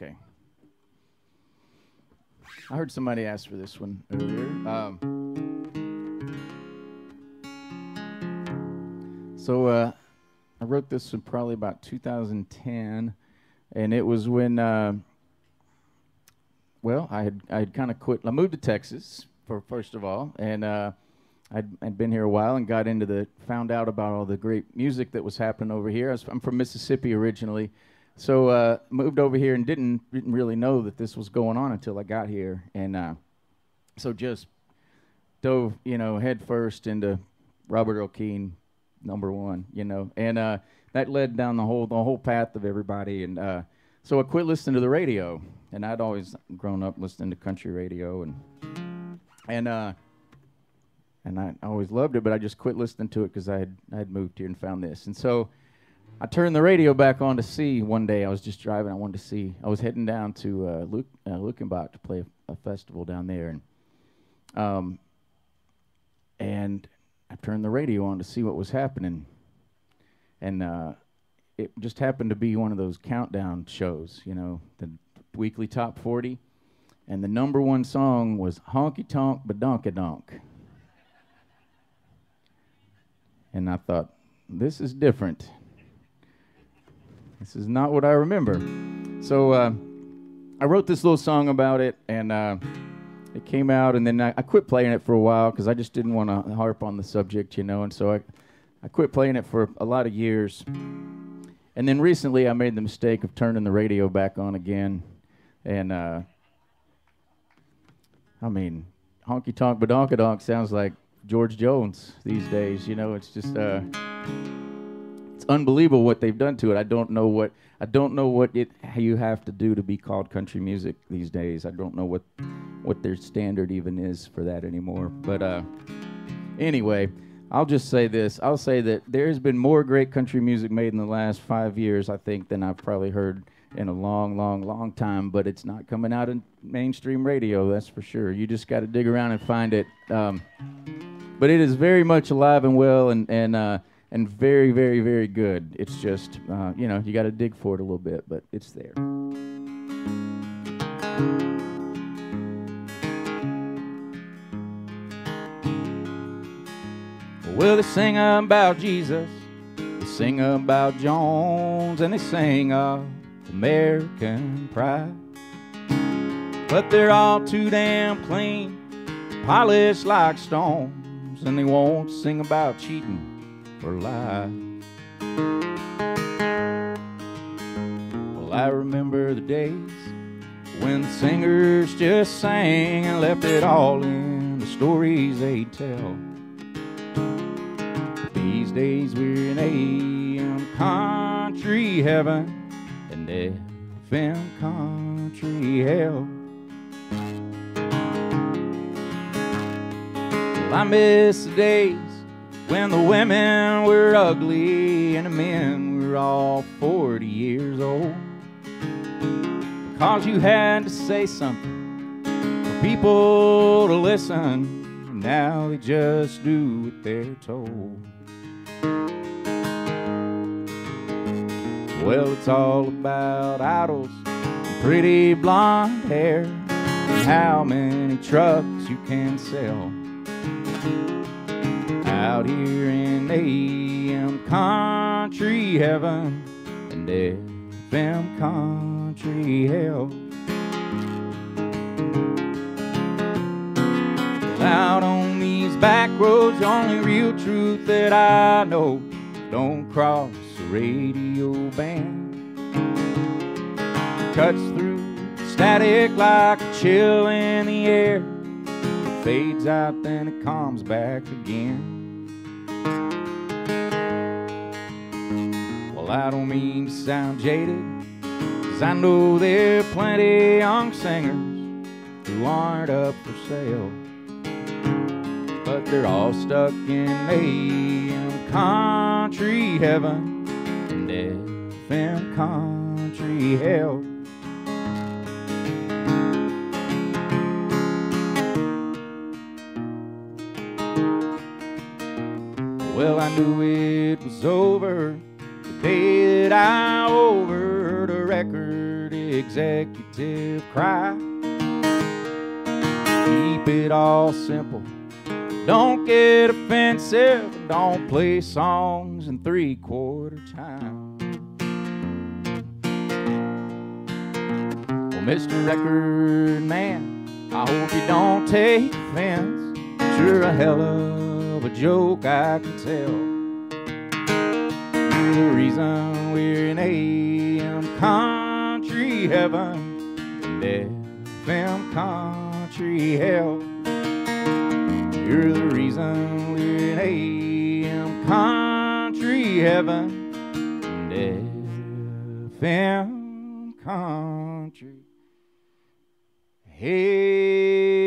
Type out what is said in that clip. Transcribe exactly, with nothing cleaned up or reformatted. Okay. I heard somebody ask for this one earlier. Um, so uh, I wrote this in probably about two thousand ten, and it was when, uh, well, I had I had kind of quit. I moved to Texas for first of all, and uh, I'd, I'd been here a while and got into the found out about all the great music that was happening over here. I was, I'm from Mississippi originally. So uh, moved over here and didn't, didn't really know that this was going on until I got here. And uh, so just dove, you know, head first into Robert Earl Keen, number one, you know. And uh, that led down the whole the whole path of everybody. And uh, so I quit listening to the radio. And I'd always grown up listening to country radio. And and uh, and I always loved it, but I just quit listening to it because I had, I had moved here and found this. And so I turned the radio back on to see one day. I was just driving. I wanted to see. I was heading down to uh, Luke, uh, Luckenbach to play a, a festival down there, and um, and I turned the radio on to see what was happening, and uh, it just happened to be one of those countdown shows, you know, the weekly top forty, and the number one song was "Honky Tonk Badonkadonk," and I thought, this is different. This is not what I remember. So uh, I wrote this little song about it, and uh, it came out, and then I, I quit playing it for a while because I just didn't want to harp on the subject, you know, and so I, I quit playing it for a lot of years. And then recently I made the mistake of turning the radio back on again, and uh, I mean, Honky Tonk Badonkadonk sounds like George Jones these days, you know, it's just... Uh, unbelievable what they've done to it. I don't know what I don't know what it you have to do to be called country music these days. I don't know what what their standard even is for that anymore. But uh, anyway, I'll just say this. I'll say that there's been more great country music made in the last five years, I think, than I've probably heard in a long, long, long time. But it's not coming out in mainstream radio, that's for sure. You just got to dig around and find it. Um, but it is very much alive and well, and and. Uh, And very, very, very good. It's just, uh, you know, you got to dig for it a little bit, but it's there. Well, they sing about Jesus, they sing about Jones, and they sing of American pride. But they're all too damn clean, polished like stones, and they won't sing about cheating or lie. Well, I remember the days when singers just sang and left it all in the stories they'd tell. But these days we're in A M country heaven and F M country hell. Well, I miss the days when the women were ugly and the men were all forty years old, because you had to say something for people to listen, and now they just do what they're told. Well, it's all about idols and pretty blonde hair and how many trucks you can sell. Out here in A M country heaven and F M country hell. Out on these back roads, the only real truth that I know, don't cross the radio band. Cuts through static like a chill in the air. It fades out, then it comes back again. I don't mean to sound jaded, 'cause I know there are plenty young singers who aren't up for sale, but they're all stuck in A M country heaven and F M country hell. Well, I knew it was over the day that I overheard a record Robert Executive Cry. Keep it all simple, don't get offensive, and don't play songs in three-quarter time. Well, Mister Record Man, I hope you don't take offense. It's sure a hell of a joke, I can tell. The reason we're in A M country heaven and F M country hell. You're the reason we're in A M country heaven and F M country hell.